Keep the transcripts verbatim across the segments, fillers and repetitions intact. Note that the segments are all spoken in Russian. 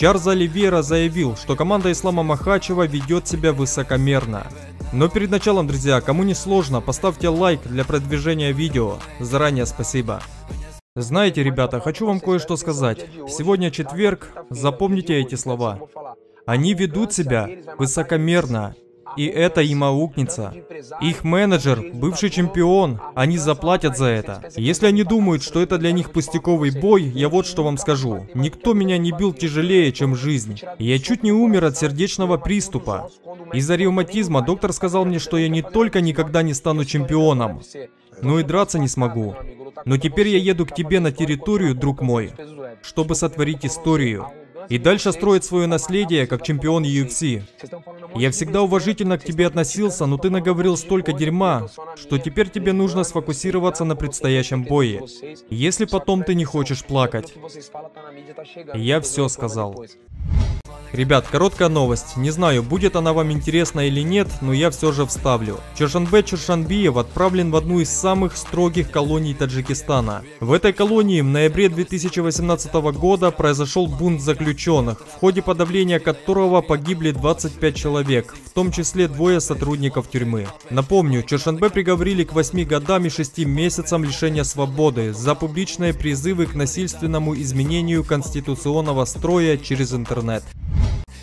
Чарльз Оливьера заявил, что команда Ислама Махачева ведет себя высокомерно. Но перед началом, друзья, кому не сложно, поставьте лайк для продвижения видео. Заранее спасибо. Знаете, ребята, хочу вам кое-что сказать. Сегодня четверг, запомните эти слова. Они ведут себя высокомерно. И это им аукнется. Их менеджер, бывший чемпион, они заплатят за это. Если они думают, что это для них пустяковый бой, я вот что вам скажу. Никто меня не бил тяжелее, чем жизнь. Я чуть не умер от сердечного приступа. Из-за ревматизма доктор сказал мне, что я не только никогда не стану чемпионом, но и драться не смогу. Но теперь я еду к тебе на территорию, друг мой, чтобы сотворить историю. И дальше строит свое наследие как чемпион ю эф си. Я всегда уважительно к тебе относился, но ты наговорил столько дерьма, что теперь тебе нужно сфокусироваться на предстоящем бое, если потом ты не хочешь плакать. Я все сказал. Ребят, короткая новость. Не знаю, будет она вам интересна или нет, но я все же вставлю. Чоршанбе Чоршанбиев отправлен в одну из самых строгих колоний Таджикистана. В этой колонии в ноябре две тысячи восемнадцатого года произошел бунт заключенных, в ходе подавления которого погибли двадцать пять человек, в том числе двое сотрудников тюрьмы. Напомню, Чоршанбе приговорили к восьми годам и шести месяцам лишения свободы за публичные призывы к насильственному изменению конституционного строя через интернет.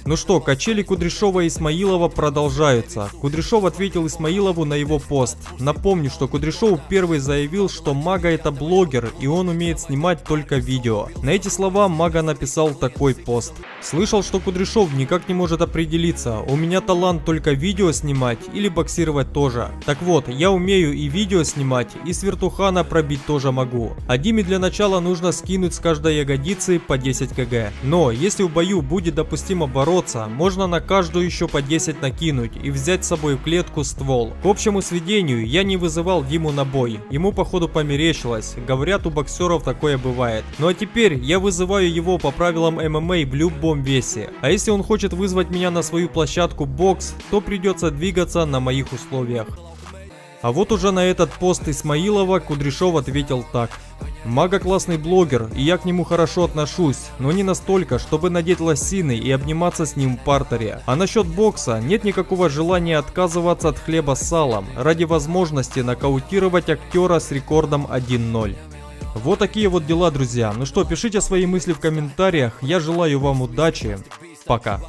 Ну что, качели Кудряшова и Исмаилова продолжаются. Кудряшов ответил Исмаилову на его пост. Напомню, что Кудряшов первый заявил, что Мага это блогер, и он умеет снимать только видео. На эти слова Мага написал такой пост. Слышал, что Кудряшов никак не может определиться. У меня талант только видео снимать или боксировать тоже. Так вот, я умею и видео снимать, и с вертухана пробить тоже могу. А Диме для начала нужно скинуть с каждой ягодицы по десять килограммов. Но если в бою будет допустимо бороться, можно на каждую еще по десять накинуть и взять с собой в клетку ствол. К общему сведению, я не вызывал Диму на бой. Ему походу померещилось. Говорят, у боксеров такое бывает. Ну а теперь я вызываю его по правилам эм эм а в любом весе. А если он хочет вызвать меня на свою площадку бокс, то придется двигаться на моих условиях. А вот уже на этот пост Исмаилова Кудряшов ответил так. Мага классный блогер, и я к нему хорошо отношусь, но не настолько, чтобы надеть лосины и обниматься с ним в партере. А насчет бокса, нет никакого желания отказываться от хлеба с салом ради возможности нокаутировать актера с рекордом один ноль. Вот такие вот дела, друзья. Ну что, пишите свои мысли в комментариях, я желаю вам удачи, пока.